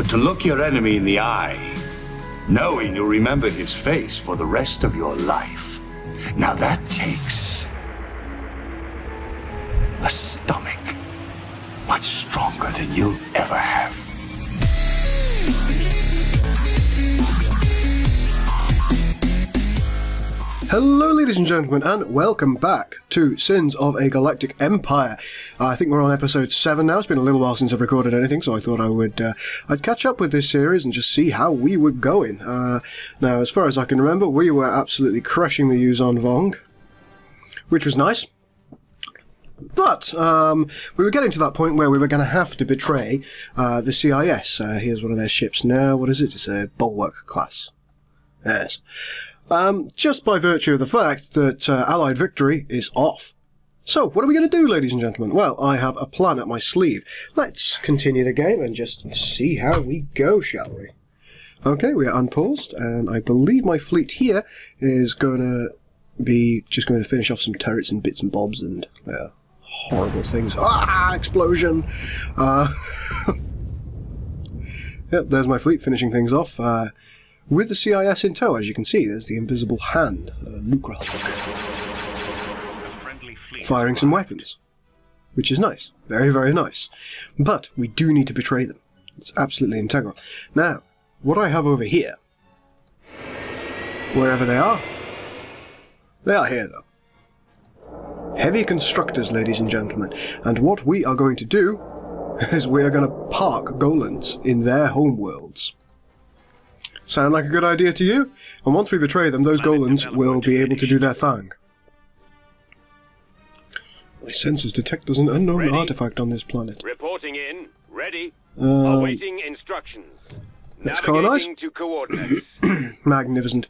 But to look your enemy in the eye, knowing you'll remember his face for the rest of your life, now that takes a stomach much stronger than you'll ever have. Hello ladies and gentlemen, and welcome back to Sins of a Galactic Empire. I think we're on episode 7 now. It's been a little while since I've recorded anything, so I thought I would I'd catch up with this series and just see how we were going. Now, as far as I can remember, we were absolutely crushing the Yuuzhan Vong, which was nice. But we were getting to that point where we were going to have to betray the CIS. Here's one of their ships now. What is it? It's a Bulwark class. Yes. Just by virtue of the fact that Allied victory is off. So, what are we going to do, ladies and gentlemen? Well, I have a plan up my sleeve. Let's continue the game and just see how we go, shall we? Okay, we are unpaused, and I believe my fleet here is going to be just going to finish off some turrets and bits and bobs and horrible things. Ah! Explosion! Yep, there's my fleet finishing things off. With the CIS in tow, as you can see, there's the Invisible Hand, Lucrehulk, firing some weapons, which is nice. Very, very nice. But we do need to betray them. It's absolutely integral. Now, what I have over here, wherever they are here, though. Heavy constructors, ladies and gentlemen. And what we are going to do is we are going to park Golans in their homeworlds. Sound like a good idea to you? And once we betray them, those Golans will be able to do their thing. My sensors detect there's an unknown artifact on this planet. Reporting in. Ready. Awaiting instructions. Let's colonize. Magnificent.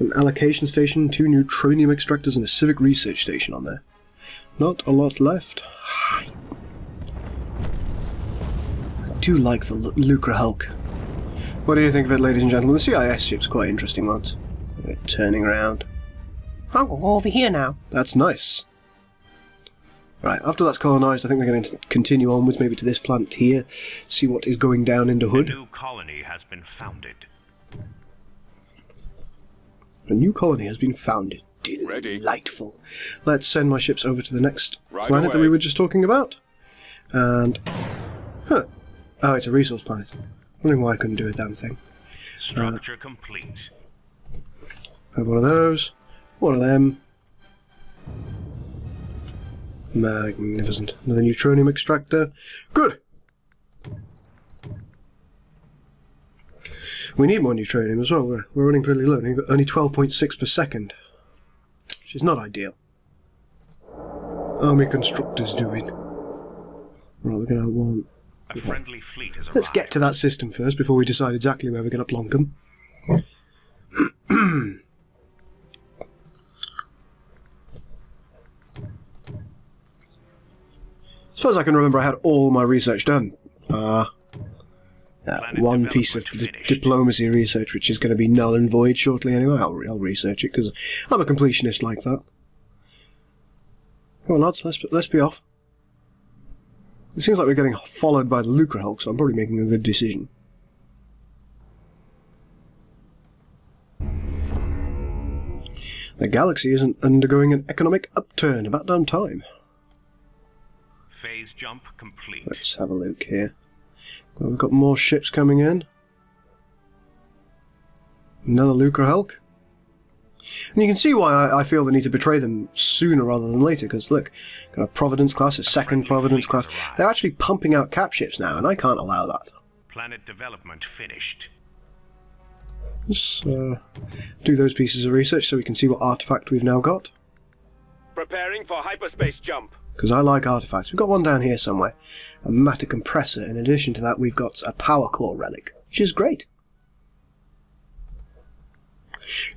An allocation station, 2 neutronium extractors, and a civic research station on there. Not a lot left. I do like the Lucrehulk. What do you think of it, ladies and gentlemen? The CIS ship's quite interesting ones. We're turning around. I'll go over here now. That's nice. Right, after that's colonised, I think we're going to continue onwards, maybe to this planet here, see what is going down in the hood. A new colony has been founded. A new colony has been founded. Delightful. Ready. Let's send my ships over to the next planet that we were just talking about. And... huh. Oh, it's a resource planet. Wondering why I couldn't do a damn thing. Structure complete. Have one of those. One of them. Magnificent. Another neutronium extractor. Good! We need more neutronium as well. We're running pretty low. We've got only 12.6 per second. Which is not ideal. Army constructors doing. Right, we're going to want... a friendly fleet has arrived. Let's get to that system first before we decide exactly where we're going to plonk them. As far as I can remember, I had all my research done. One piece of diplomacy research, which is going to be null and void shortly anyway. I'll research it because I'm a completionist like that. Come on, lads, let's be off. It seems like we're getting followed by the Lucrehulk, so I'm probably making a good decision. The galaxy isn't undergoing an economic upturn. About damn time. Phase jump complete. Let's have a look here. Well, we've got more ships coming in. Another Lucrehulk. And you can see why I feel the need to betray them sooner rather than later, because look, got a Providence class, a second Providence class. They're actually pumping out cap ships now, and I can't allow that. Planet development finished. Let's do those pieces of research so we can see what artifact we've now got. Preparing for hyperspace jump. Because I like artifacts. We've got one down here somewhere, a Matter Compressor. In addition to that, we've got a Power Core Relic, which is great.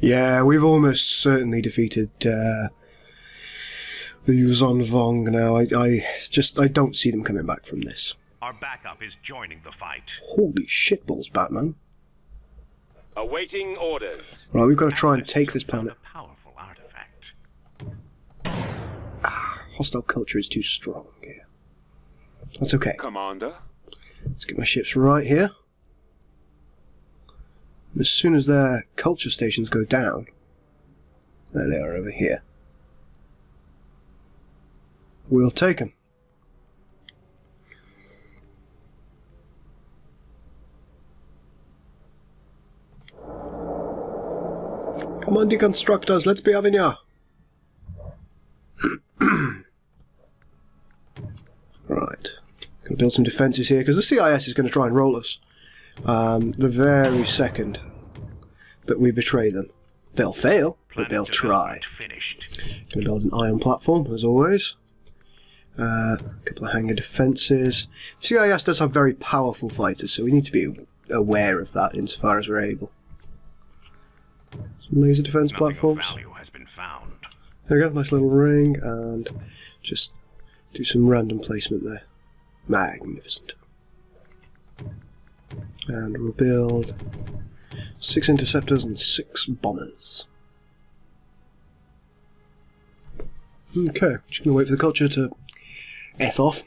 Yeah, we've almost certainly defeated the Yuuzhan Vong now. I don't see them coming back from this. Our backup is joining the fight. Holy shitballs, Batman. Awaiting orders. Right, we've got to try and take this planet. A powerful artifact. Ah, hostile culture is too strong here. That's okay. Commander. Let's get my ships right here. As soon as their culture stations go down, there they are over here, we'll take them. Come on, deconstructors, let's be having ya. Right, gonna build some defences here because the CIS is going to try and roll us. The very second that we betray them, they'll fail, but they'll try. Gonna build an iron platform as always. A couple of hangar defences. CIS does have very powerful fighters, so we need to be aware of that insofar as we're able. Some laser defence platforms. There we go, nice little ring, and just do some random placement there. Magnificent. And we'll build 6 interceptors and 6 bombers. Okay, just gonna wait for the culture to F off.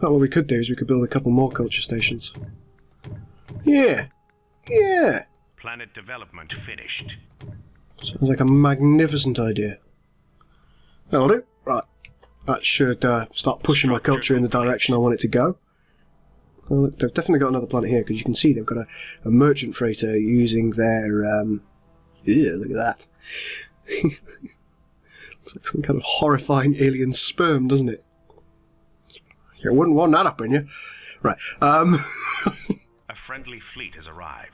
Well, what we could do is we could build a couple more culture stations. Yeah! Yeah! Planet development finished. Sounds like a magnificent idea. That'll do. Right. That should start pushing my culture in the direction I want it to go. Oh, look, they've definitely got another planet here, because you can see they've got a merchant freighter using their... yeah, look at that. Looks like some kind of horrifying alien sperm, doesn't it? You wouldn't want that up in you. Right. A friendly fleet has arrived.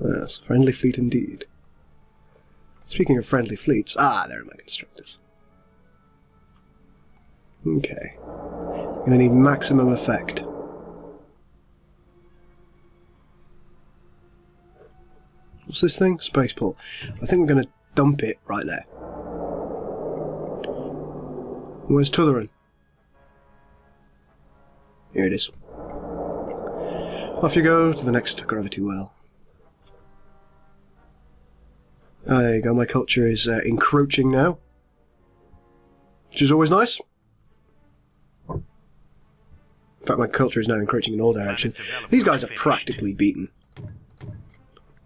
Yes, friendly fleet indeed. Speaking of friendly fleets... Ah, there are my constructors. Okay. I'm going to need maximum effect. What's this thing? Spaceport. I think we're going to dump it right there. Where's Tutheran? Here it is. Off you go to the next gravity well. Oh, there you go. My culture is encroaching now. Which is always nice. In fact, my culture is now encroaching in all directions. These guys are practically beaten.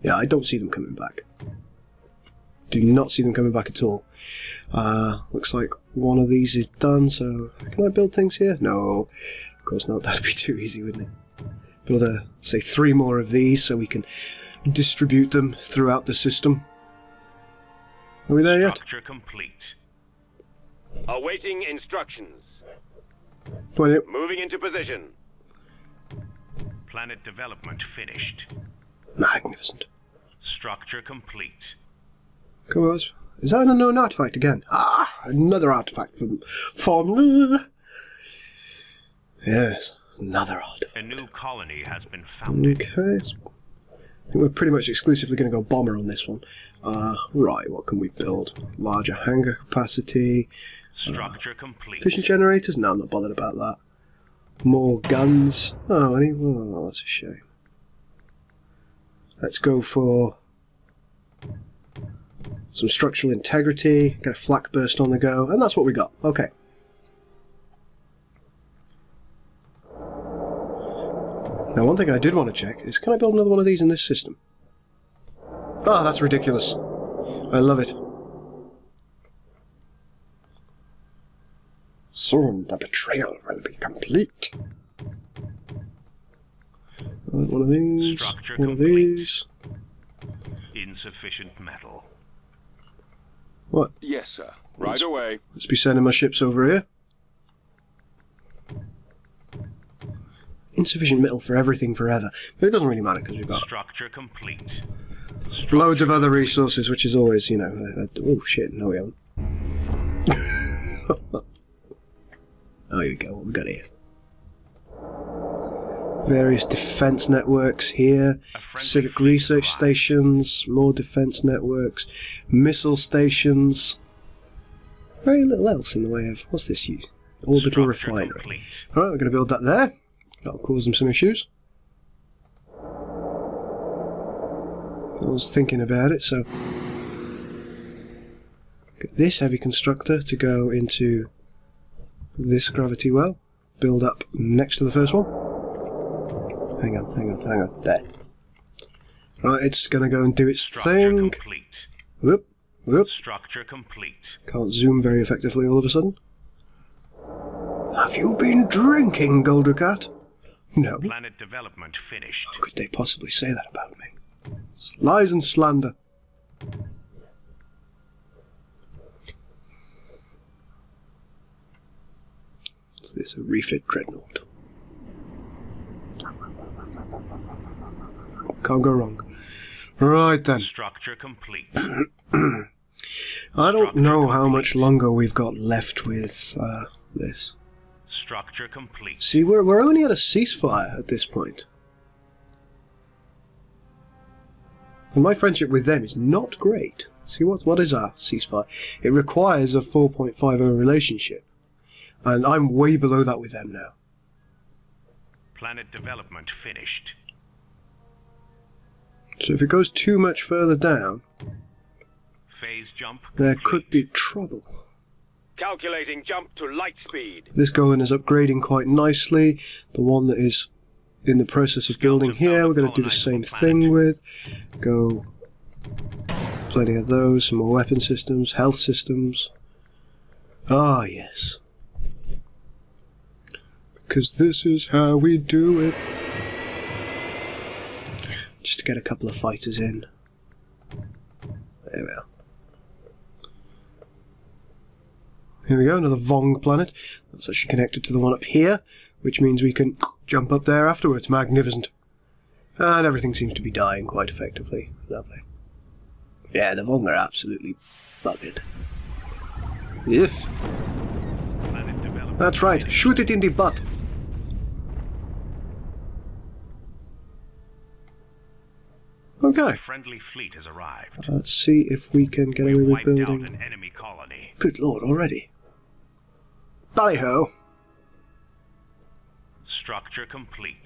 Yeah, I don't see them coming back. Do not see them coming back at all. Looks like one of these is done, so... Can I build things here? No, of course not. That'd be too easy, wouldn't it? Build, say, 3 more of these so we can distribute them throughout the system. Are we there yet? Structure complete. Awaiting instructions. Moving into position. Planet development finished. Magnificent. Structure complete. Come on. Is that an unknown artifact again? Ah, another artifact from... Yes, another artifact. A new colony has been founded. Okay. I think we're pretty much exclusively going to go bomber on this one. Right, what can we build? Larger hangar capacity. Structure complete. Efficient generators? No, I'm not bothered about that. More guns. Oh, any? Oh, that's a shame. Let's go for some structural integrity. Get a flak burst on the go, and that's what we got. Okay. Now, one thing I did want to check is, can I build another one of these in this system? Ah, that's ridiculous. I love it. Soon the betrayal will be complete. One of these. Structure one complete. Of these. Insufficient metal. What? Yes, sir. Right away. Let's be sending my ships over here. Insufficient metal for everything forever. But it doesn't really matter because we've got structure complete. Structure loads of other resources, which is always, you know. Oh shit! No, we haven't. Oh, here we go, what we got here. Various defence networks here, civic research stations, more defence networks, missile stations. Very little else in the way of... What's this use? Orbital refinery. Alright, we're going to build that there. That'll cause them some issues. I was thinking about it, so... Get this heavy constructor to go into... this gravity well, build up next to the first one. Hang on. There. Right, it's going to go and do its thing. Complete. Whoop. Structure complete. Can't zoom very effectively all of a sudden. Have you been drinking, Golducat? No. Planet development finished. How could they possibly say that about me? It's lies and slander. Is this a refit dreadnought? Can't go wrong. Right then. Structure complete. I don't know how much longer we've got left with this. Structure complete. See, we're only at a ceasefire at this point. And my friendship with them is not great. See, what is our ceasefire? It requires a 4.50 relationship. And I'm way below that with them now. Planet development finished. So if it goes too much further down, phase jump there could be trouble. Calculating jump to light speed. This Golan is upgrading quite nicely. The one that is in the process of building here, we're going to do the same thing with. Go plenty of those, some more weapon systems, health systems. Ah, yes. Because this is how we do it. Just to get a couple of fighters in. There we are. Here we go, another Vong planet. That's actually connected to the one up here, which means we can jump up there afterwards. Magnificent. And everything seems to be dying quite effectively. Lovely. Yeah, the Vong are absolutely buggered. Yes. That's right, shoot it in the butt. Okay. Friendly fleet has arrived. Let's see if we can get away with building. An enemy colony. Good lord, already. Bye ho. Structure complete.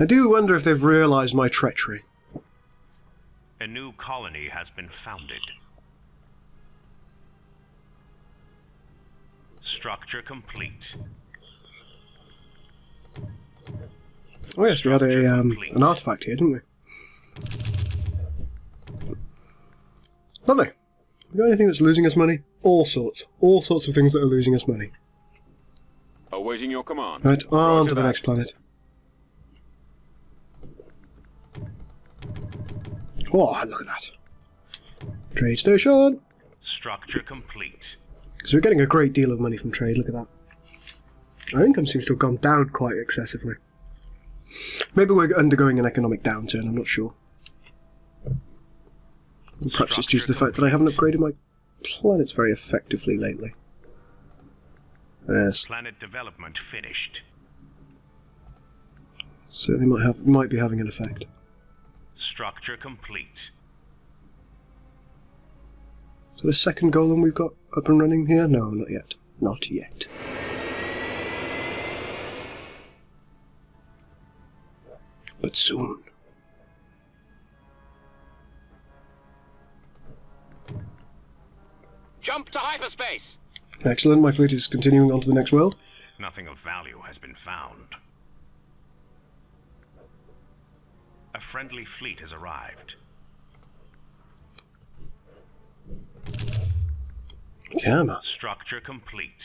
I do wonder if they've realized my treachery. A new colony has been founded. Structure complete. Oh yes, we had a, an artifact here, didn't we? Lovely. We got anything that's losing us money? All sorts of things that are losing us money. Awaiting your command. Right, on to the next planet. Oh, look at that! Trade station. Structure complete. So we're getting a great deal of money from trade. Look at that. Our income seems to have gone down quite excessively. Maybe we're undergoing an economic downturn, I'm not sure. And perhaps it's due to the fact that I haven't upgraded my planets very effectively lately. Yes. Planet development finished. Certainly might be having an effect. Structure complete. Is that a second golem we've got up and running here? No, not yet. Not yet. But soon. Jump to hyperspace. Excellent, my fleet is continuing on to the next world. Nothing of value has been found. A friendly fleet has arrived. Camera. Structure complete.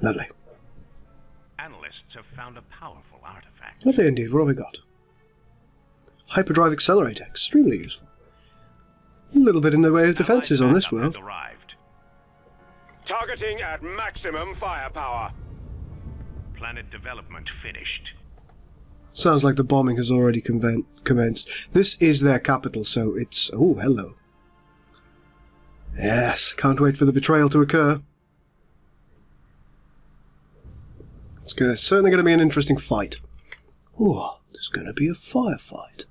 Lovely. Analysts have found a powerful artifact. Have they indeed? What have we got? Hyperdrive Accelerator. Extremely useful. A little bit in the way of defences on this world. Targeting at maximum firepower. Planet development finished. Sounds like the bombing has already commenced. This is their capital, so it's... Oh, hello. Yes, can't wait for the betrayal to occur. It's certainly going to be an interesting fight. Oh, there's going to be a firefight.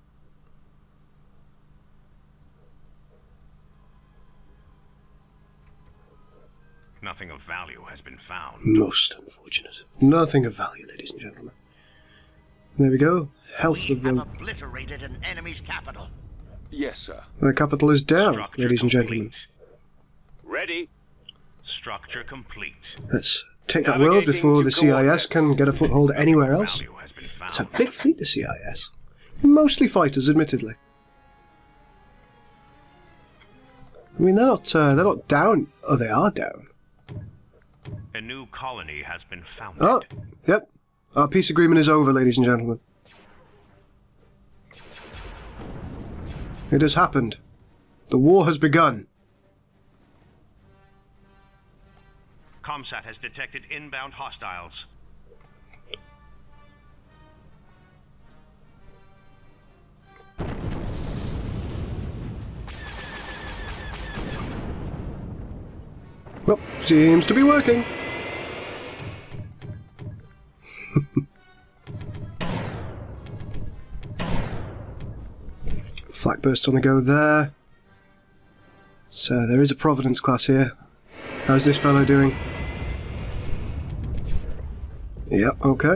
Nothing of value has been found. Most unfortunate. Nothing of value, ladies and gentlemen. There we go. Health of the... obliterated an enemy's capital. Yes, sir. The capital is down, structure ladies and gentlemen. Complete. Ready. Structure complete. Let's take that world before the CIS can get a foothold anywhere else. It's a big fleet, the CIS. Mostly fighters, admittedly. I mean, they're not down. Oh, they are down. A new colony has been founded. Oh, yep. Our peace agreement is over, ladies and gentlemen. It has happened. The war has begun. Comsat has detected inbound hostiles. Well, seems to be working. Flak burst on the go there. So there is a Providence class here. How's this fellow doing? Yep, okay.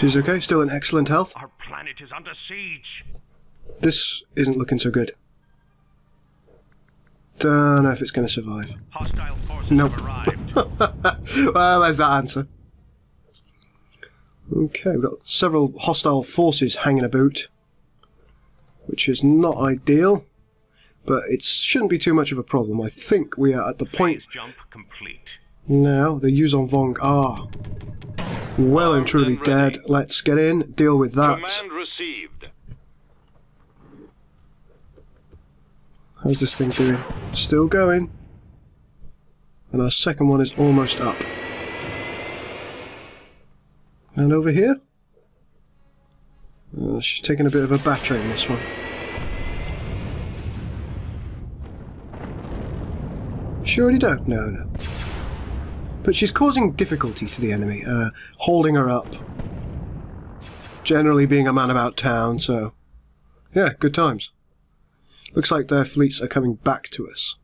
She's okay, still in excellent health. Our planet is under siege. This isn't looking so good. Don't know if it's going to survive. Hostile forces nope. Well, there's that answer. Okay, we've got several hostile forces hanging about, which is not ideal, but it shouldn't be too much of a problem. I think we are at the point now. The Yuuzhan Vong are well and truly dead. Let's get in, deal with that. Command received. How's this thing doing? Still going. And our second one is almost up. And over here? Oh, she's taking a bit of a battering in this one. She already down? No, no. But she's causing difficulty to the enemy, holding her up. Generally being a man about town, so... yeah, good times. Looks like their fleets are coming back to us.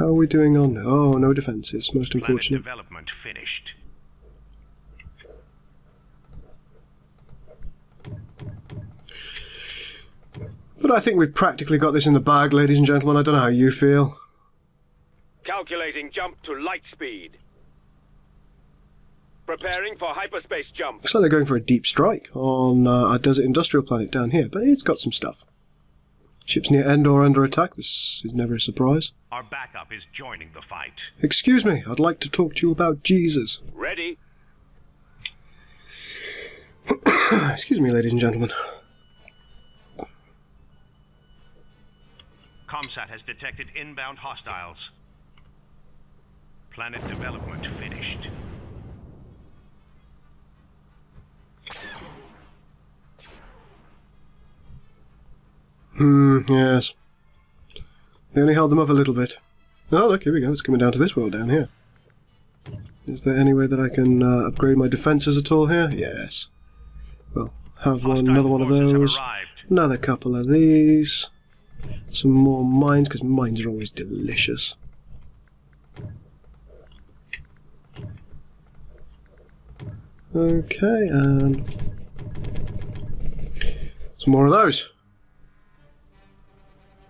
How are we doing on... oh, no defences, most unfortunate. Planet development finished. But I think we've practically got this in the bag, ladies and gentlemen. I don't know how you feel. Calculating jump to light speed. Preparing for hyperspace jump. Looks like they're going for a deep strike on our desert industrial planet down here, but it's got some stuff. Ships near Endor under attack. This is never a surprise. Our backup is joining the fight. Excuse me, I'd like to talk to you about Jesus. Ready. Excuse me, ladies and gentlemen. Comsat has detected inbound hostiles. Planet development finished. Hmm, yes. They only held them up a little bit. Oh, look, here we go. It's coming down to this world down here. Is there any way that I can upgrade my defences at all here? Yes. Well, have one, another one of those. Another couple of these. Some more mines, because mines are always delicious. Okay, and... some more of those.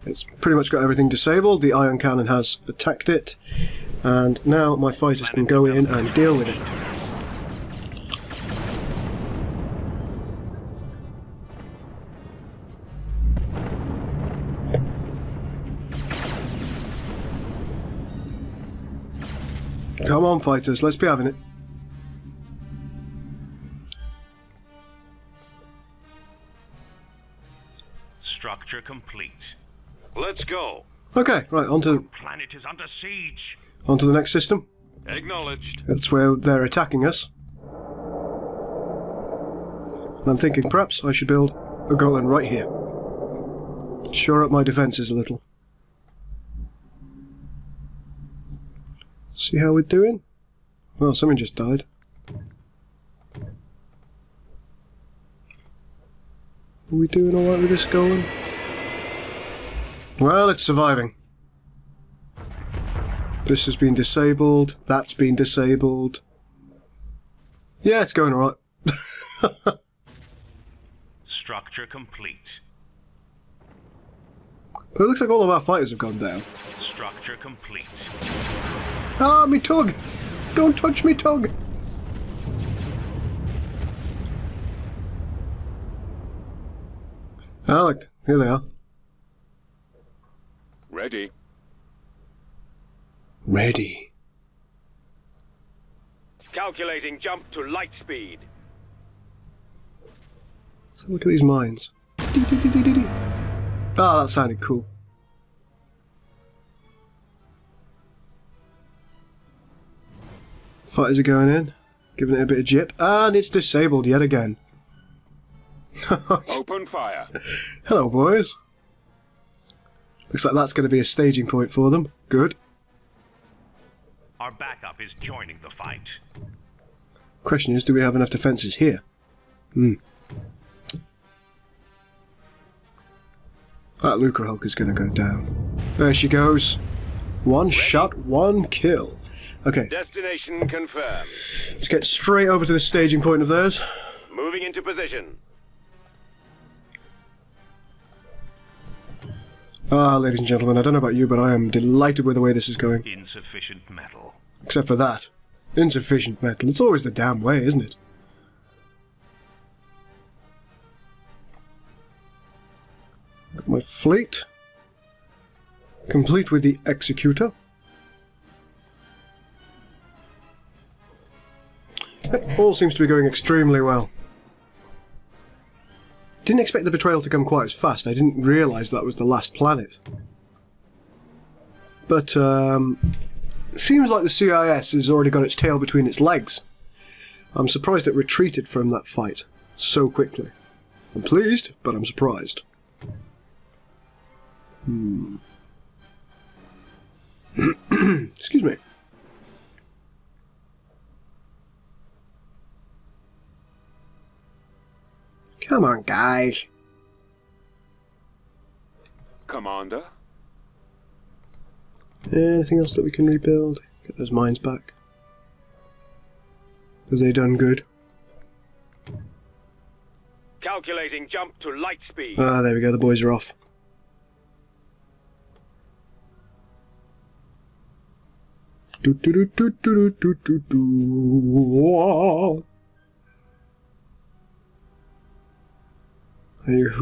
It's pretty much got everything disabled. The ion cannon has attacked it. And now my fighters can go in and deal with it. Come on, fighters. Let's be having it. Structure complete. Let's go. Okay, right, on to the... planet is under siege. On to the next system. Acknowledged. That's where they're attacking us. And I'm thinking perhaps I should build a Golan right here. Shore up my defences a little. See how we're doing? Well, someone just died. Are we doing alright with this Golan? Well, it's surviving. This has been disabled. That's been disabled. Yeah, it's going alright. Structure complete. But it looks like all of our fighters have gone down. Structure complete. Ah, me tug! Don't touch me tug! Alec, here they are. Ready. Ready. Calculating jump to light speed. Let's have a look at these mines. Dee, dee, dee, dee, dee. Ah, that sounded cool. Fighters are going in, giving it a bit of jip, and it's disabled yet again. Open fire. Hello, boys. Looks like that's going to be a staging point for them. Good. Our backup is joining the fight. Question is, do we have enough defences here? Hmm. That Lucrehulk is going to go down. There she goes. One shot, one kill. Okay. Destination confirmed. Let's get straight over to the staging point of theirs. Moving into position. Ah, ladies and gentlemen, I don't know about you, but I am delighted with the way this is going. Insufficient metal. Except for that. Insufficient metal. It's always the damn way, isn't it? Got my fleet. Complete with the Executor. It all seems to be going extremely well. Didn't expect the betrayal to come quite as fast. I didn't realise that was the last planet. But, it seems like the CIS has already got its tail between its legs. I'm surprised it retreated from that fight so quickly. I'm pleased, but I'm surprised. Hmm. Excuse me. Come on, guys. Commander? Anything else that we can rebuild? Get those mines back. Because they done good. Calculating jump to light speed. Ah, there we go. The boys are off. Do do do do do do do do.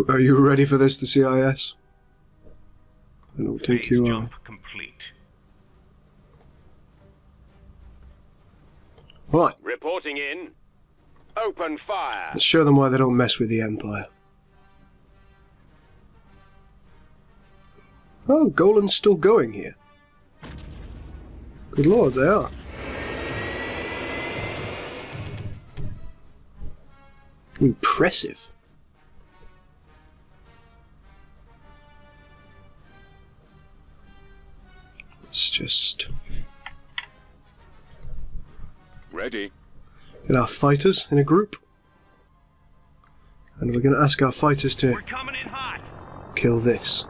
Are you ready for this, the CIS? I don't think you are. Right. Reporting in. Open fire. Let's show them why they don't mess with the Empire. Oh, Golan's still going here. Good lord, they are. Impressive. Let's just... Ready. Get our fighters in a group. And we're going to ask our fighters to... We're coming in hot. Kill this.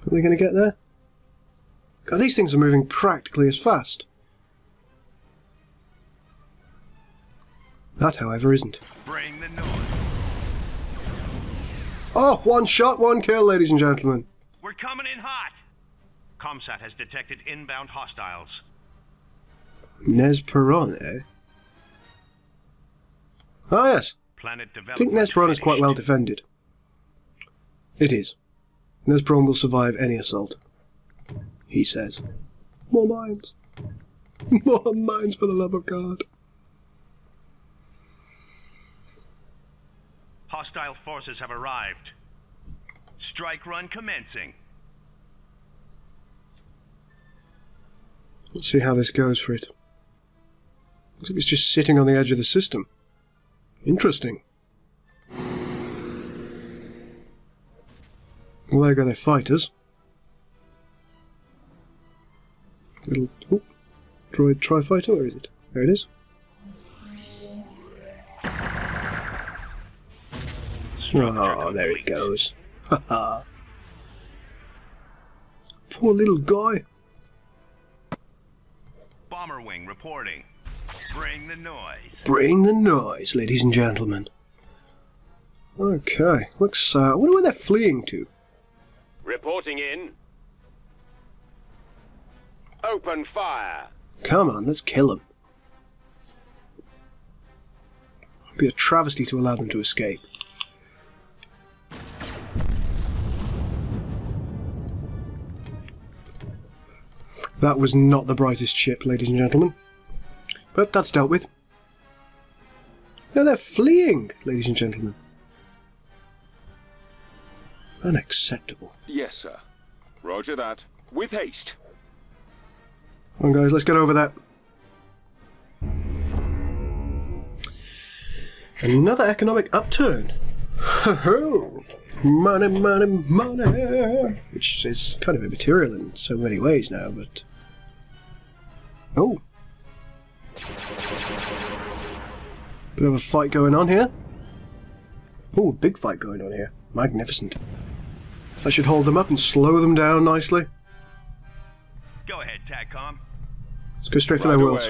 Are they going to get there? God, these things are moving practically as fast. That, however, isn't. Bring the noise. Oh, one shot, one kill, ladies and gentlemen. We're coming in hot. Comsat has detected inbound hostiles. Nez Peron, eh? Ah, yes. I think Nez Peron is quite well defended. It is. Nez Peron will survive any assault. He says. More mines. More mines, for the love of God. Hostile forces have arrived. Strike run commencing. Let's see how this goes for it. Looks like it's just sitting on the edge of the system. Interesting. Well, there go their fighters. Little... Oh, droid tri-fighter, where is it? There it is. Oh, there it goes. Haha. Poor little guy. Bomber wing reporting. Bring the noise. Bring the noise, ladies and gentlemen. Okay, looks. I wonder where they're fleeing to. Reporting in. Open fire. Come on, let's kill them. It'd be a travesty to allow them to escape. That was not the brightest ship, ladies and gentlemen. But that's dealt with. No, they're fleeing, ladies and gentlemen. Unacceptable. Yes, sir. Roger that. With haste. Come on, guys, let's get over that. Another economic upturn. Ho-ho! Money, money, money! Which is kind of immaterial in so many ways now, but... Oh! Bit of a fight going on here. Oh, a big fight going on here. Magnificent. I should hold them up and slow them down nicely. Go ahead, TACCOM. Let's go straight for their worlds.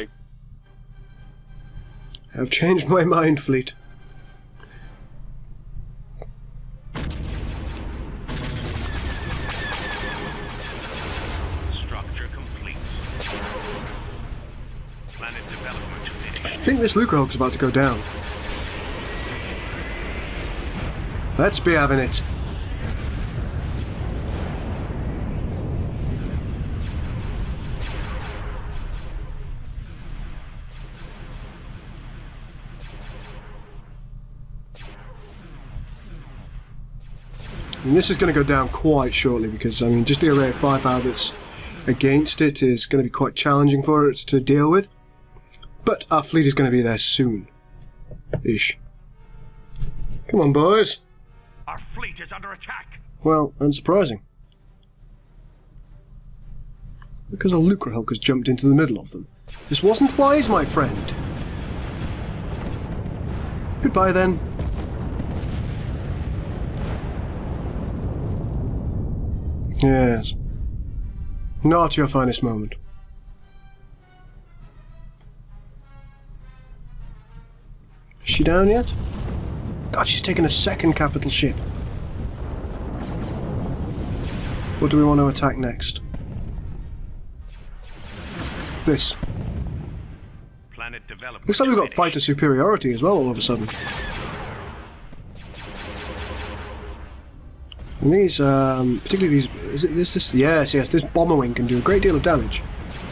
I've changed my mind, fleet. Structure complete. Planet development finished. I think this Lucrehulk's about to go down. Let's be having it. And this is going to go down quite shortly because, I mean, just the array of firepower that's against it is going to be quite challenging for it to deal with. But our fleet is going to be there soon-ish. Come on, boys. Our fleet is under attack. Well, unsurprising. Because a Lucrehulk has jumped into the middle of them. This wasn't wise, my friend. Goodbye, then. Yes. Not your finest moment. Is she down yet? God, she's taken a second capital ship. What do we want to attack next? This. Planet development. Looks like we've got fighter superiority as well all of a sudden. And these, particularly these, is it this? Yes, yes, this bomber wing can do a great deal of damage.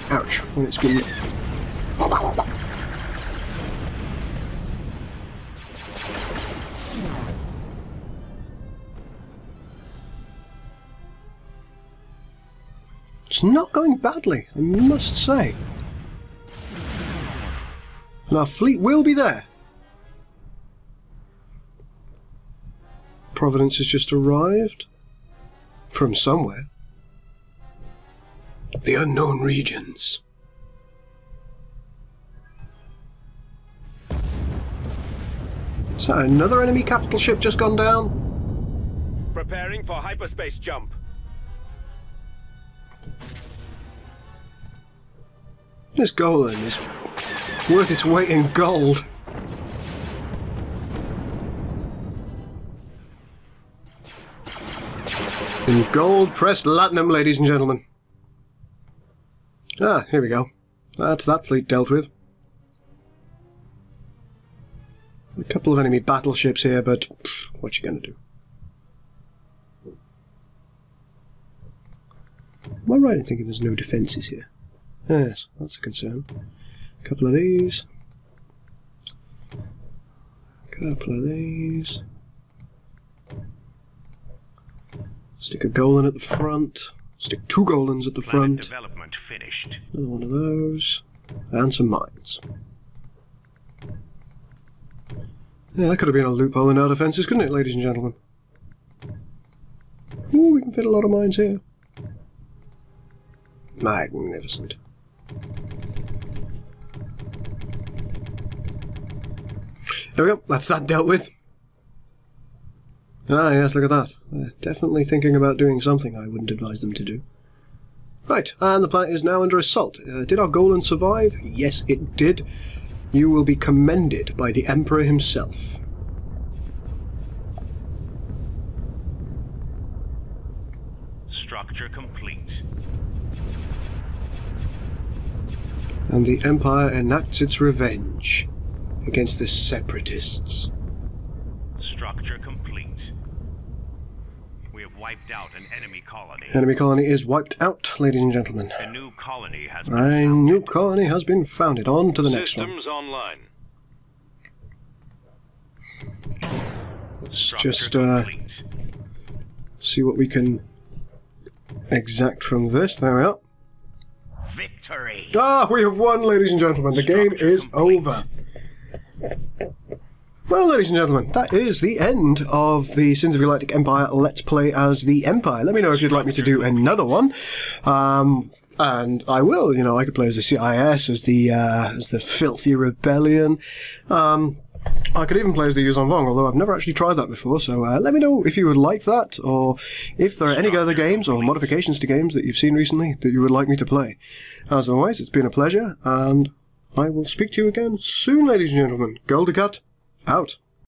Ouch, when it's been... It's not going badly, I must say. And our fleet will be there. Providence has just arrived. From somewhere. The unknown regions. Is that another enemy capital ship just gone down? Preparing for hyperspace jump. This Golan is worth its weight in gold. In gold pressed latinum, ladies and gentlemen. Ah, here we go. That's that fleet dealt with. A couple of enemy battleships here, but pff, what you gonna do? Am I right in thinking there's no defences here? Yes, that's a concern. A couple of these. A couple of these. Stick a Golan at the front. Stick two Golans at the front. Development finished. Another one of those. And some mines. Yeah, that could have been a loophole in our defences, couldn't it, ladies and gentlemen? Ooh, we can fit a lot of mines here. Magnificent. There we go. That's that dealt with. Ah, yes, look at that. They're definitely thinking about doing something I wouldn't advise them to do. Right, and the planet is now under assault. Did our Golan survive? Yes, it did. You will be commended by the Emperor himself. Structure complete. And the Empire enacts its revenge against the Separatists. Structure complete. We have wiped out an enemy colony. Enemy colony is wiped out, ladies and gentlemen. A new colony has been founded. A new colony has been founded. On to the next one. Systems online. Let's just see what we can exact from this. There we are. Ah, we have won, ladies and gentlemen. The game is over. Well, ladies and gentlemen, that is the end of the Sins of a Galactic Empire Let's Play as the Empire. Let me know if you'd like me to do another one. And I will, you know, I could play as the CIS, as the Filthy Rebellion. I could even play as the Yuuzhan Vong, although I've never actually tried that before, so let me know if you would like that, or if there are any other games or modifications to games that you've seen recently that you would like me to play. As always, it's been a pleasure, and I will speak to you again soon, ladies and gentlemen. Goldie out.